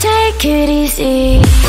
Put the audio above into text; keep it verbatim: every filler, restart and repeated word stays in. Take it easy.